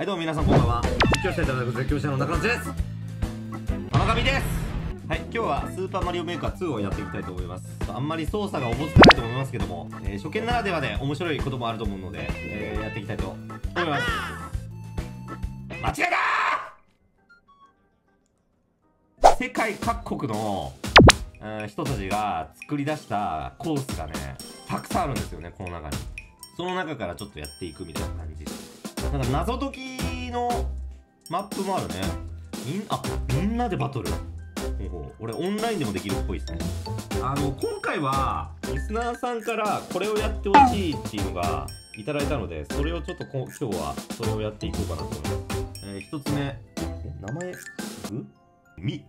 はいどうも皆さんこんばんは。実況していただく絶叫者の中野です。浜上です。はい、今日はスーパーマリオメーカー2をやっていきたいと思います。あんまり操作がおぼつかないと思いますけども、初見ならではで面白いこともあると思うので、やっていきたいと思います。間違えたー。世界各国の人たちが作り出したコースがね、たくさんあるんですよね。この中にその中からちょっとやっていくみたいな感じ。なんか謎解きのマップもあるね。みんなでバトル。俺オンラインでもできるっぽいですね。今回はリスナーさんからこれをやってほしいっていうのがいただいたので、それをちょっと今日はそれをやっていこうかなと思います。1つ目、名前グミ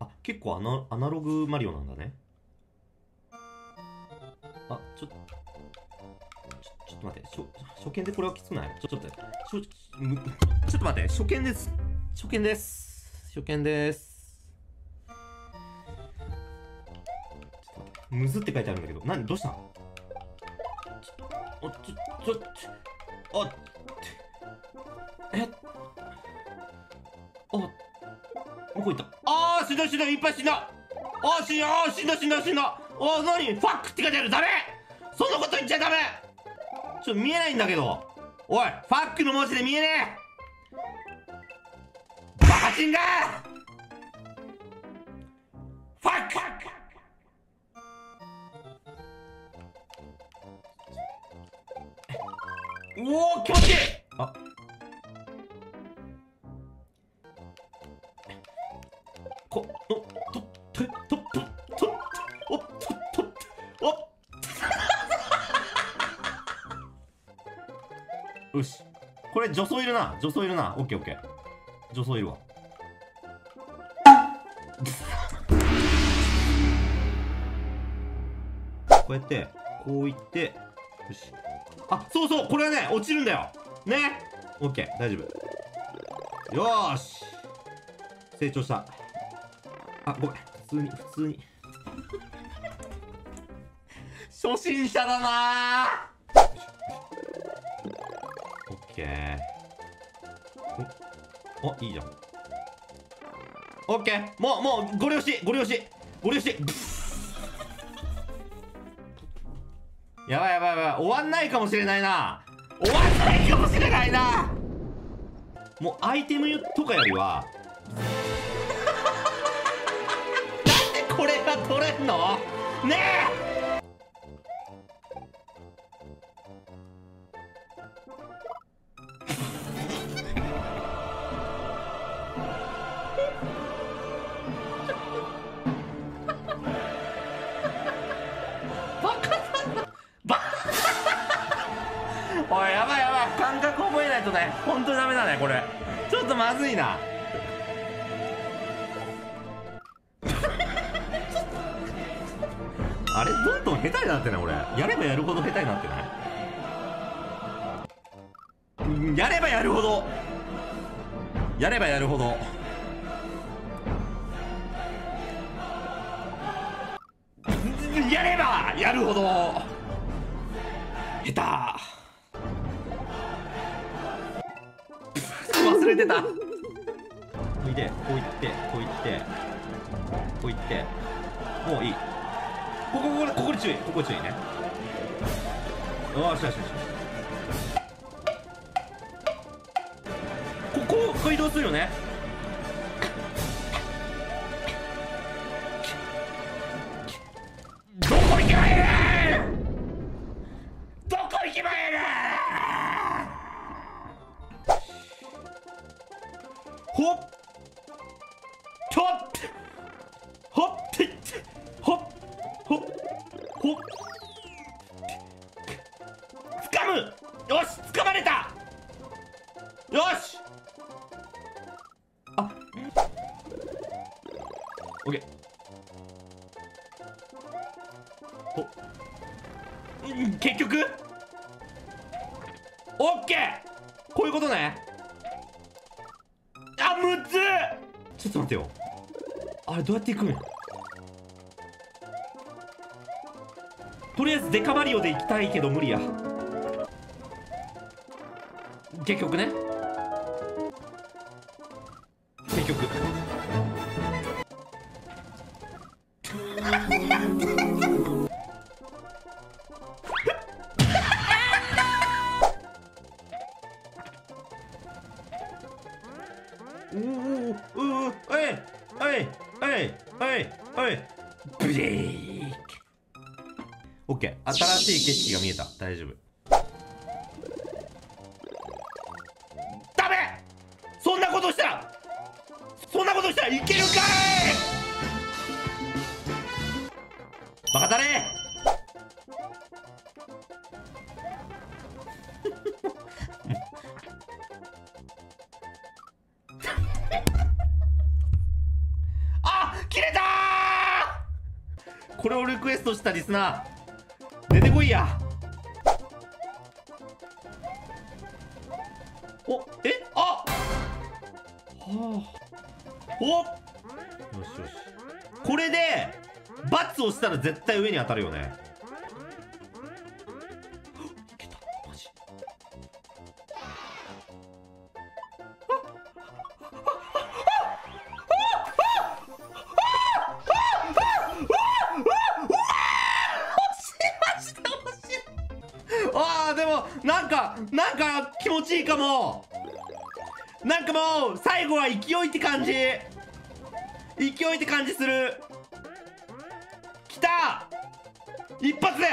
あ、結構アナログマリオなんだね。あ、ちょっと待って、初見でこれはきつくない？ちょっと待って、初見です。ちょっと待って、むずって書いてあるんだけど、どうしたの？向こう行った。しんどい、いっぱいしんどい。しんどい。何？ファックって書いてある。ダメ！そんなこと言っちゃダメ！ちょっと見えないんだけど。おい、ファックの文字で見えねえ！バカチンが！ファック！おお、気持ちいい！あ、よし、これ助走いるな。オッケー、助走いるわこうやってこういって、よし、あ、そう、これはね落ちるんだよね。オッケー、大丈夫。よーし、成長した。あ、ごめん、普通に初心者だなー。お、いいじゃん。オッケー、もうご了承し。やばい、終わんないかもしれないな。もうアイテムとかよりはなんでこれが取れんのねえ。感覚覚えないとね、ほんとダメだねこれ。ちょっとまずいなあれ、どんどん下手になってない？俺やればやるほど下手になってない？やればやるほど下手。忘れてた。こいで、こういって、もういい。ここ注意、注意ね。よし。ここ移動するよね。ほっ、掴む。よし、掴まれた。よし、あ、オッケー。結局オッケー、こういうことね。あ、むずっ。ちょっと待ってよ、あれどうやっていくん？とりあえずデカマリオで行きたいけど無理や結局ね。結局オッケー、新しい景色が見えた。大丈夫。ダメ！そんなことしたら！そんなことしたらいけるかい！バカだね！あ！切れた！これをリクエストしたリスナー出てこいや。お、え、あ、はあ、お、よしよし。これで×をしたら絶対上に当たるよね。いけた、マジ。なんか気持ちいいかも。なんかもう最後は勢いって感じ、勢いって感じする。きた、一発で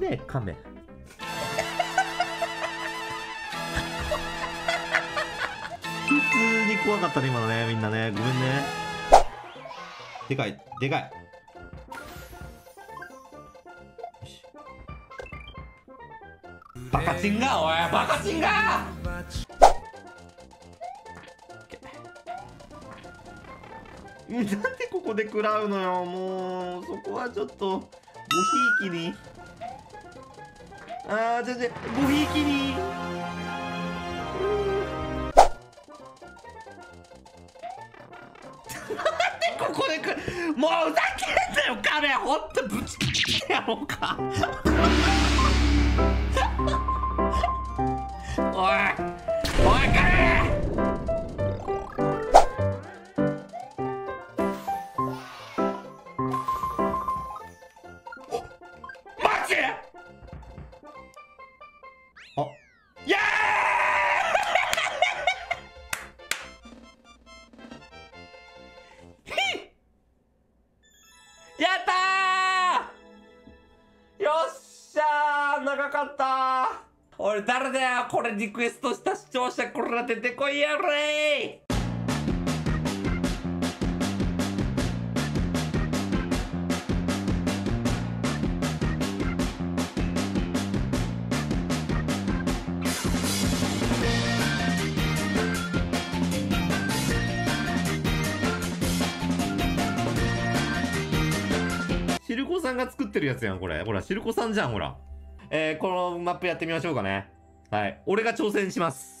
ねえカメ普通に怖かったね今のね。みんなねごめんね。でかいでかい。バカチンがおいバカチンがなんでここで食らうのよ。もうそこはちょっとごひいきに。ああ、全然ごひいきに。なんでここでもうふざけんなよカメ。ほんとぶち切ってやろうか。おいおいカメ。長かった。俺誰だよこれリクエストした視聴者。こら出てこいやれ。シルコさんが作ってるやつやんこれ。ほらシルコさんじゃんほら。このマップやってみましょうかね。はい、俺が挑戦します。